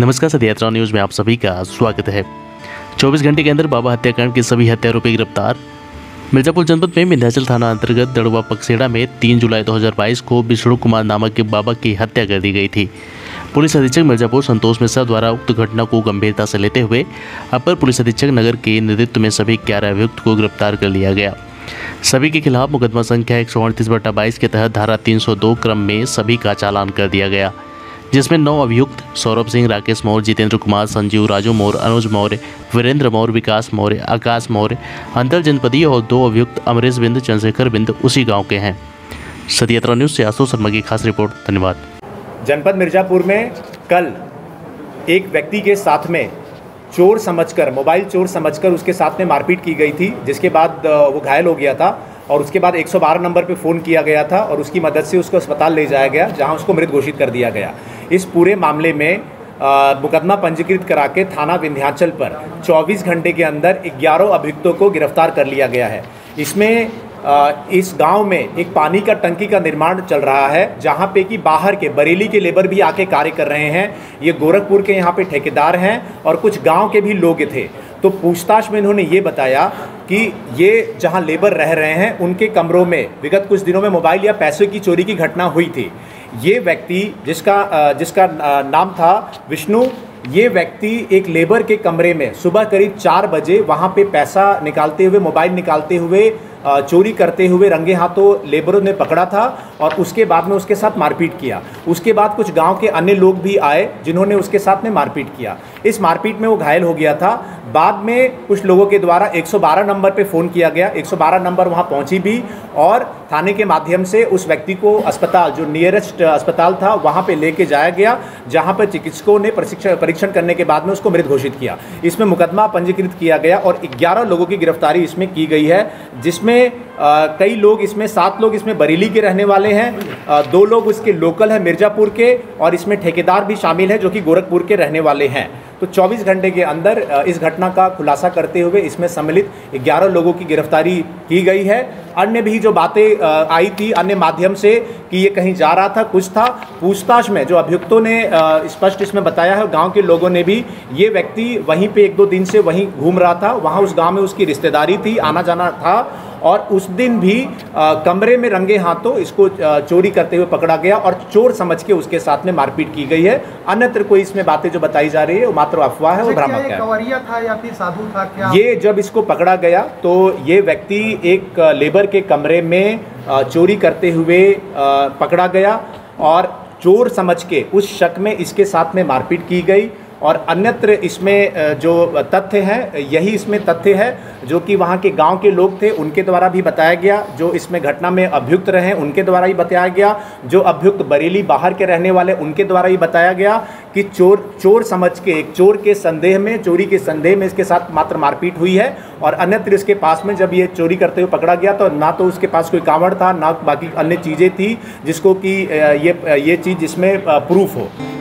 नमस्कार, सत्य यात्रा न्यूज़ में आप सभी का स्वागत है। 24 घंटे के अंदर बाबा हत्याकांड के सभी हत्या आरोपी गिरफ्तार। मिर्जापुर जनपद में मिंधाचल थाना अंतर्गत दड़वा पक्सेड़ा में 3 जुलाई 2022 को विष्णु कुमार नामक के बाबा की हत्या कर दी गई थी। पुलिस अधीक्षक मिर्जापुर संतोष मिश्रा द्वारा उक्त घटना को गंभीरता से लेते हुए अपर पुलिस अधीक्षक नगर के नेतृत्व में सभी 11 अभियुक्त को गिरफ्तार कर लिया गया। सभी के खिलाफ मुकदमा संख्या 138/22 के तहत धारा 302 क्रम में सभी का चालान कर दिया गया, जिसमें 9 अभियुक्त सौरभ सिंह, राकेश मौर्य, जितेंद्र कुमार, संजीव राजू मौर्य, अनुज मौर्य, वीरेंद्र मौर्य, विकास मौर्य, आकाश मौर्य अंतर जनपदीय और 2 अभियुक्त अमरीश बिंद, चंद्रशेखर बिंद उसी गांव के हैं। सत्य यात्रा न्यूज़ से आसो शर्मा की खास रिपोर्ट। धन्यवाद। जनपद मिर्जापुर में कल एक व्यक्ति के साथ में चोर समझकर, मोबाइल चोर समझकर उसके साथ में मारपीट की गई थी, जिसके बाद वो घायल हो गया था और उसके बाद 112 नंबर पे फ़ोन किया गया था और उसकी मदद से उसको अस्पताल ले जाया गया, जहां उसको मृत घोषित कर दिया गया। इस पूरे मामले में मुकदमा पंजीकृत करा के थाना विंध्याचल पर 24 घंटे के अंदर 11 अभियुक्तों को गिरफ्तार कर लिया गया है। इसमें इस गांव में एक पानी का टंकी का निर्माण चल रहा है, जहां पे कि बाहर के बरेली के लेबर भी आके कार्य कर रहे हैं। ये गोरखपुर के यहाँ पे ठेकेदार हैं और कुछ गांव के भी लोग थे। तो पूछताछ में इन्होंने ये बताया कि ये जहां लेबर रह रहे हैं उनके कमरों में विगत कुछ दिनों में मोबाइल या पैसे की चोरी की घटना हुई थी। ये व्यक्ति जिसका नाम था विष्णु, ये व्यक्ति एक लेबर के कमरे में सुबह करीब 4 बजे वहाँ पे पैसा निकालते हुए, मोबाइल निकालते हुए, चोरी करते हुए रंगे हाथों लेबरों ने पकड़ा था और उसके बाद में उसके साथ मारपीट किया। उसके बाद कुछ गांव के अन्य लोग भी आए जिन्होंने उसके साथ में मारपीट किया। इस मारपीट में वो घायल हो गया था। बाद में कुछ लोगों के द्वारा 112 नंबर पे फ़ोन किया गया, 112 नंबर वहाँ पहुँची भी और थाने के माध्यम से उस व्यक्ति को अस्पताल, जो नियरेस्ट अस्पताल था, वहाँ पे लेके जाया गया, जहाँ पर चिकित्सकों ने परीक्षण करने के बाद में उसको मृत घोषित किया। इसमें मुकदमा पंजीकृत किया गया और 11 लोगों की गिरफ्तारी इसमें की गई है, जिसमें कई लोग, इसमें 7 लोग इसमें बरेली के रहने वाले हैं, 2 लोग उसके लोकल हैं मिर्जापुर के, और इसमें ठेकेदार भी शामिल है जो कि गोरखपुर के रहने वाले हैं। तो 24 घंटे के अंदर इस घटना का खुलासा करते हुए इसमें सम्मिलित 11 लोगों की गिरफ्तारी की गई है। अन्य भी जो बातें आई थी अन्य माध्यम से कि ये कहीं जा रहा था, कुछ था, पूछताछ में जो अभियुक्तों ने स्पष्ट इसमें बताया है, गांव के लोगों ने भी, ये व्यक्ति वहीं पे 1-2 दिन से वहीं घूम रहा था, वहाँ उस गाँव में उसकी रिश्तेदारी थी, आना जाना था, और उस दिन भी कमरे में रंगे हाथों इसको चोरी करते हुए पकड़ा गया और चोर समझ के उसके साथ में मारपीट की गई है। अन्यत्र कोई इसमें बातें जो बताई जा रही है वो मात्र अफवाह है और भ्रामक है। ये जब इसको पकड़ा गया तो ये व्यक्ति एक लेबर के कमरे में चोरी करते हुए पकड़ा गया और चोर समझ के उस शक में इसके साथ में मारपीट की गई और अन्यत्र इसमें जो तथ्य हैं, यही इसमें तथ्य है जो कि वहाँ के गांव के लोग थे उनके द्वारा भी बताया गया, जो इसमें घटना में अभियुक्त रहे उनके द्वारा ही बताया गया, जो अभियुक्त बरेली बाहर के रहने वाले उनके द्वारा ही बताया गया कि चोर समझ के, एक चोर के संदेह में, चोरी के संदेह में इसके साथ मात्र मारपीट हुई है। और अन्यत्र इसके पास में जब ये चोरी करते हुए पकड़ा गया तो ना तो उसके पास कोई कांवड़ था, ना बाकी अन्य चीज़ें थी जिसको कि ये चीज़ जिसमें प्रूफ हो।